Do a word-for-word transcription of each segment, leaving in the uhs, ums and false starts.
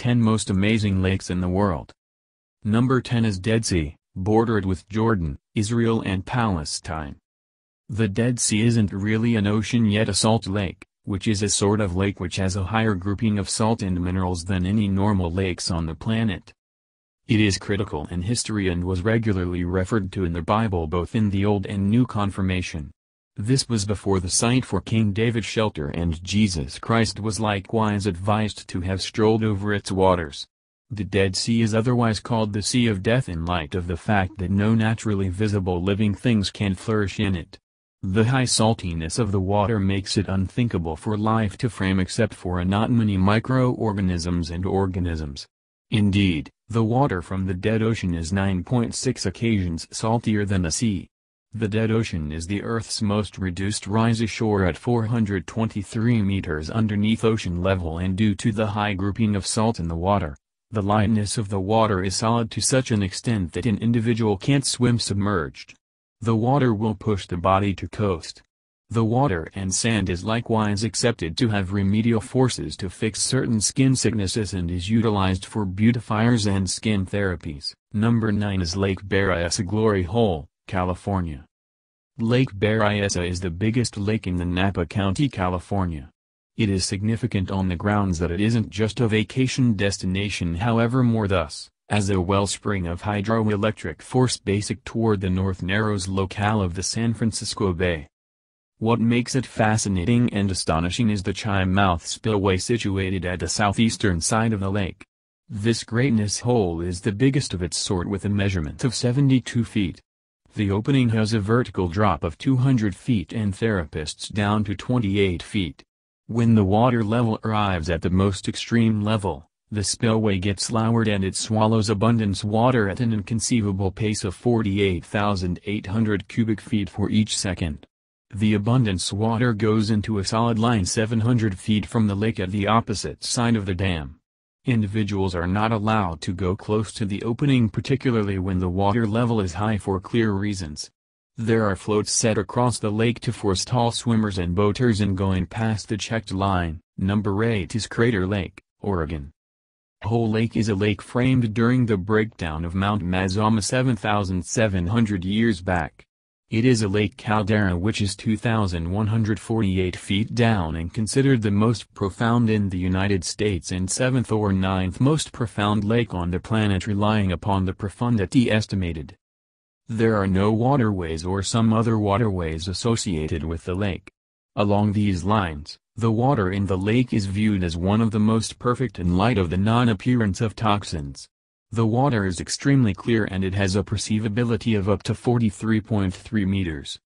ten most amazing lakes in the world. Number ten is Dead Sea, bordered with Jordan, Israel and Palestine. The Dead Sea isn't really an ocean yet a salt lake, which is a sort of lake which has a higher grouping of salt and minerals than any normal lakes on the planet. It is critical in history and was regularly referred to in the Bible both in the Old and New Confirmation. This was before the site for King David's shelter, and Jesus Christ was likewise advised to have strolled over its waters. The Dead Sea is otherwise called the Sea of Death in light of the fact that no naturally visible living things can flourish in it. The high saltiness of the water makes it unthinkable for life to frame except for not many microorganisms and organisms. Indeed, the water from the dead ocean is nine point six occasions saltier than the sea. The dead ocean is the Earth's most reduced rise ashore at four hundred twenty-three meters underneath ocean level, and due to the high grouping of salt in the water, the lightness of the water is solid to such an extent that an individual can't swim submerged. The water will push the body to coast. The water and sand is likewise accepted to have remedial forces to fix certain skin sicknesses and is utilized for beautifiers and skin therapies. Number nine is Lake Berryessa Glory Hole, California. Lake Berryessa is the biggest lake in the Napa County, California. It is significant on the grounds that it isn't just a vacation destination, however, more thus, as a wellspring of hydroelectric force basic toward the North Narrows locale of the San Francisco Bay. What makes it fascinating and astonishing is the Chi-Mouth Spillway situated at the southeastern side of the lake. This greatness hole is the biggest of its sort with a measurement of seventy-two feet. The opening has a vertical drop of two hundred feet and therapists down to twenty-eight feet. When the water level arrives at the most extreme level, the spillway gets lowered and it swallows abundance water at an inconceivable pace of forty-eight thousand eight hundred cubic feet for each second. The abundance water goes into a solid line seven hundred feet from the lake at the opposite side of the dam. Individuals are not allowed to go close to the opening, particularly when the water level is high, for clear reasons. There are floats set across the lake to forestall swimmers and boaters in going past the checked line. Number eight is Crater Lake, Oregon. Whole Lake is a lake framed during the breakdown of Mount Mazama seven thousand seven hundred years back. It is a lake caldera which is two thousand one hundred forty-eight feet down and considered the most profound in the United States and seventh or ninth most profound lake on the planet, relying upon the profundity estimated. There are no waterways or some other waterways associated with the lake. Along these lines, the water in the lake is viewed as one of the most perfect in light of the non-appearance of toxins. The water is extremely clear and it has a perceivability of up to forty-three point three meters.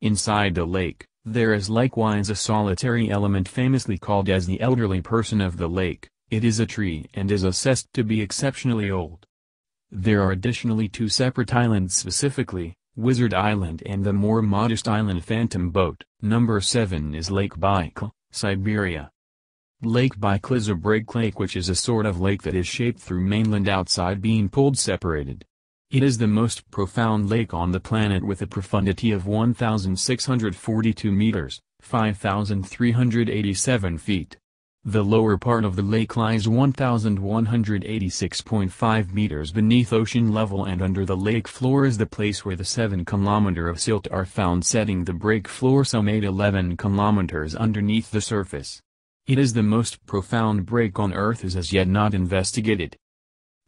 Inside the lake, there is likewise a solitary element famously called as the elderly person of the lake. It is a tree and is assessed to be exceptionally old. There are additionally two separate islands, specifically Wizard Island and the more modest island Phantom Boat. Number seven is Lake Baikal, Siberia. Lake Baikal is a break lake which is a sort of lake that is shaped through mainland outside being pulled separated. It is the most profound lake on the planet with a profundity of one thousand six hundred forty-two meters, five thousand three hundred eighty-seven feet. The lower part of the lake lies one thousand one hundred eighty-six point five meters beneath ocean level, and under the lake floor is the place where the seven kilometers of silt are found setting the break floor some eight eleven kilometers underneath the surface. It is the most profound break on Earth is as yet not investigated.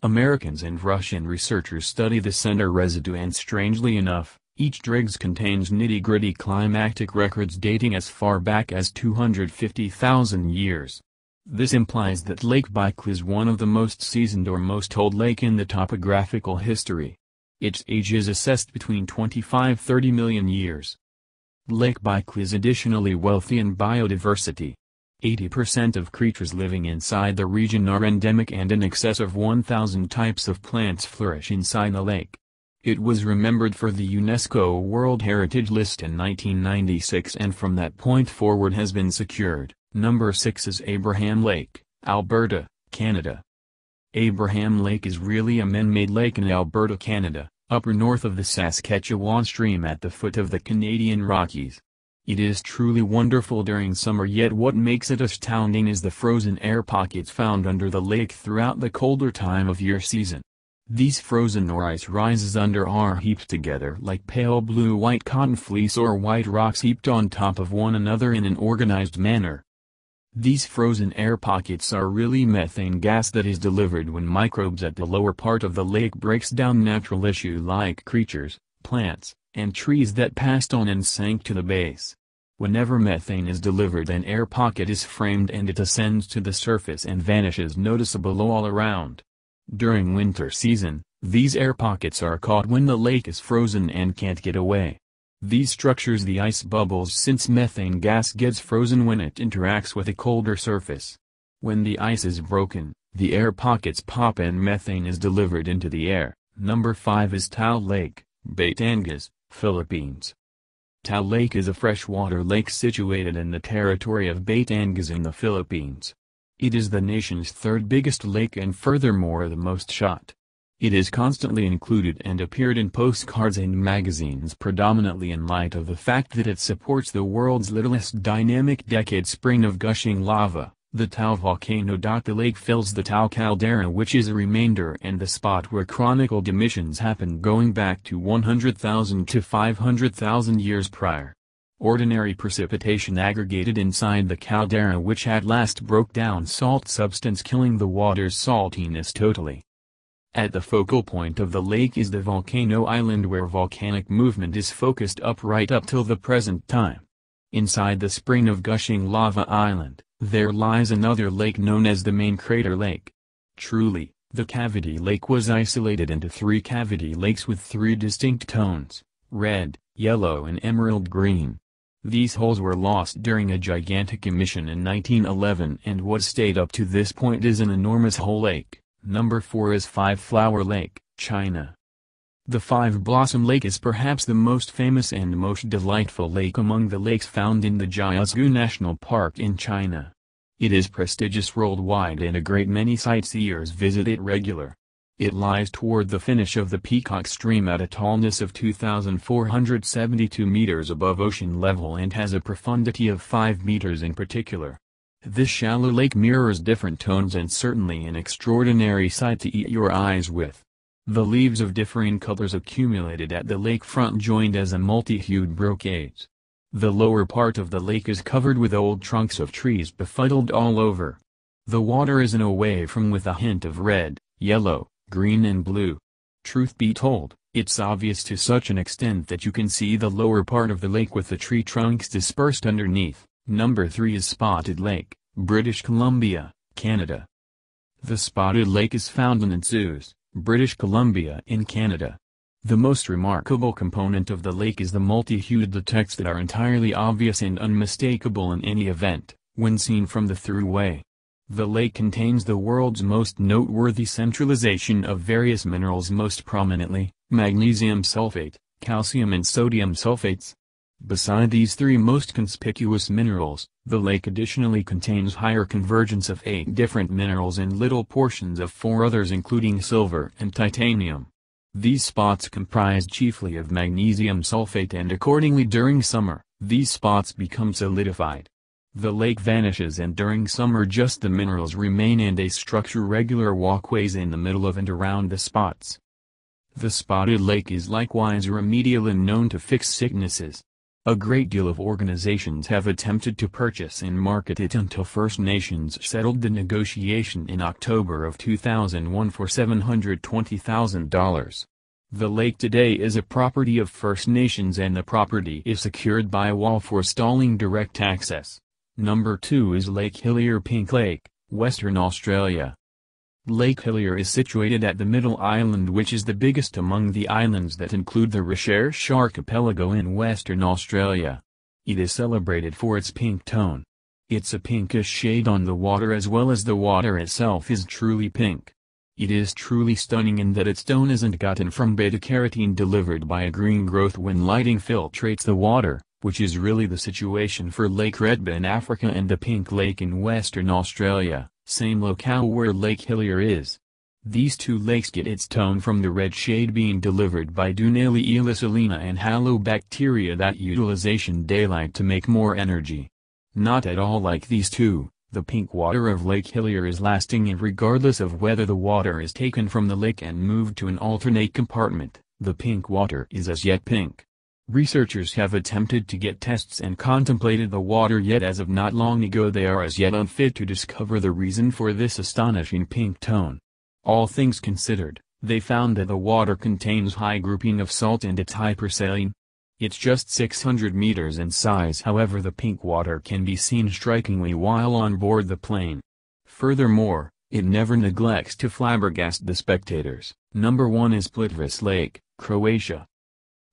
Americans and Russian researchers study the center residue, and strangely enough, each dregs contains nitty-gritty climatic records dating as far back as two hundred fifty thousand years. This implies that Lake Baikal is one of the most seasoned or most old lake in the topographical history. Its age is assessed between twenty-five to thirty million years. Lake Baikal is additionally wealthy in biodiversity. eighty percent of creatures living inside the region are endemic, and in excess of one thousand types of plants flourish inside the lake. It was remembered for the UNESCO World Heritage List in nineteen ninety-six, and from that point forward has been secured. Number six is Abraham Lake, Alberta, Canada. Abraham Lake is really a man-made lake in Alberta, Canada, upper north of the Saskatchewan stream at the foot of the Canadian Rockies. It is truly wonderful during summer, yet what makes it astounding is the frozen air pockets found under the lake throughout the colder time of year season. These frozen or ice rises under are heaped together like pale blue-white cotton fleece or white rocks heaped on top of one another in an organized manner. These frozen air pockets are really methane gas that is delivered when microbes at the lower part of the lake breaks down natural issue-like creatures, plants, and trees that passed on and sank to the base. Whenever methane is delivered, an air pocket is framed and it ascends to the surface and vanishes, noticeable all around. During winter season, these air pockets are caught when the lake is frozen and can't get away. These structures the ice bubbles, since methane gas gets frozen when it interacts with a colder surface. When the ice is broken, the air pockets pop and methane is delivered into the air. Number five is Taal Lake, Batangas, Philippines. Taal Lake is a freshwater lake situated in the territory of Batangas in the Philippines. It is the nation's third biggest lake and furthermore the most shot. It is constantly included and appeared in postcards and magazines predominantly in light of the fact that it supports the world's littlest dynamic decade spring of gushing lava, the Taal volcano. The lake fills the Taal caldera, which is a remainder and the spot where chronicled emissions happened going back to one hundred thousand to five hundred thousand years prior. Ordinary precipitation aggregated inside the caldera, which at last broke down salt substance, killing the water's saltiness totally. At the focal point of the lake is the volcano island, where volcanic movement is focused up right up till the present time. Inside the spring of gushing lava island, there lies another lake known as the main crater lake. Truly, the cavity lake was isolated into three cavity lakes with three distinct tones: red, yellow and emerald green. These holes were lost during a gigantic emission in nineteen eleven, and what stayed up to this point is an enormous whole lake. Number four is Five Flower Lake, China. The Five Blossom Lake is perhaps the most famous and most delightful lake among the lakes found in the Jiuzhaigou National Park in China. It is prestigious worldwide and a great many sightseers visit it regularly. It lies toward the finish of the Peacock Stream at a tallness of two thousand four hundred seventy-two meters above ocean level and has a profundity of five meters in particular. This shallow lake mirrors different tones and certainly an extraordinary sight to eat your eyes with. The leaves of differing colors accumulated at the lakefront joined as a multi-hued brocades. The lower part of the lake is covered with old trunks of trees befuddled all over. The water is in a way from with a hint of red, yellow, green and blue. Truth be told, it's obvious to such an extent that you can see the lower part of the lake with the tree trunks dispersed underneath. Number three is Spotted Lake, British Columbia, Canada. The Spotted Lake is found in Osoyoos, British Columbia in Canada. The most remarkable component of the lake is the multi-hued effects that are entirely obvious and unmistakable in any event, when seen from the thruway. The lake contains the world's most noteworthy centralization of various minerals, most prominently magnesium sulfate, calcium and sodium sulfates. Beside these three most conspicuous minerals, the lake additionally contains higher convergence of eight different minerals and little portions of four others, including silver and titanium. These spots comprise chiefly of magnesium sulfate, and accordingly during summer, these spots become solidified. The lake vanishes and during summer just the minerals remain and they structure regular walkways in the middle of and around the spots. The Spotted Lake is likewise remedial and known to fix sicknesses. A great deal of organizations have attempted to purchase and market it until First Nations settled the negotiation in October of two thousand one for seven hundred twenty thousand dollars. The lake today is a property of First Nations and the property is secured by a wall forestalling direct access. Number two is Lake Hillier, Pink Lake, Western Australia. Lake Hillier is situated at the Middle Island, which is the biggest among the islands that include the Recherche Archipelago in Western Australia. It is celebrated for its pink tone. It's a pinkish shade on the water as well as the water itself is truly pink. It is truly stunning in that its tone isn't gotten from beta-carotene delivered by a green growth when lighting filtrates the water, which is really the situation for Lake Retba in Africa and the Pink Lake in Western Australia, same locale where Lake Hillier is. These two lakes get its tone from the red shade being delivered by Dunaliella salina and halobacteria that utilization daylight to make more energy. Not at all like these two, the pink water of Lake Hillier is lasting, and regardless of whether the water is taken from the lake and moved to an alternate compartment, the pink water is as yet pink. Researchers have attempted to get tests and contemplated the water, yet as of not long ago they are as yet unfit to discover the reason for this astonishing pink tone. All things considered, they found that the water contains high grouping of salt and it's hypersaline. It's just six hundred meters in size, however the pink water can be seen strikingly while on board the plane. Furthermore, it never neglects to flabbergast the spectators. Number one is Plitvice Lake, Croatia.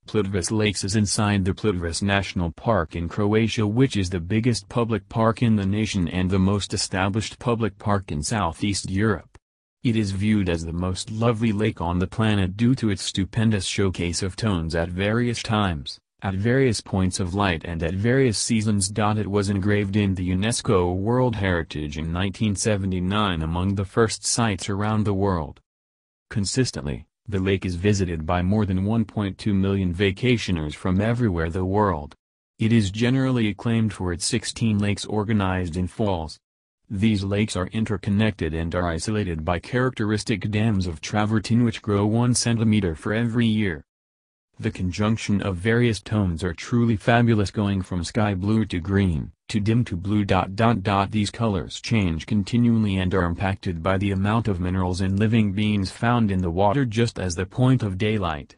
Plitvice Lakes is inside the Plitvice National Park in Croatia, which is the biggest public park in the nation and the most established public park in Southeast Europe. It is viewed as the most lovely lake on the planet due to its stupendous showcase of tones at various times, at various points of light and at various seasons. It was engraved in the UNESCO World Heritage in nineteen seventy-nine among the first sites around the world. Consistently, the lake is visited by more than one point two million vacationers from everywhere the world. It is generally acclaimed for its sixteen lakes organized in falls. These lakes are interconnected and are isolated by characteristic dams of travertine which grow one centimeter for every year. The conjunction of various tones are truly fabulous, going from sky blue to green, to dim to blue. These colors change continually and are impacted by the amount of minerals and living beings found in the water, just as the point of daylight.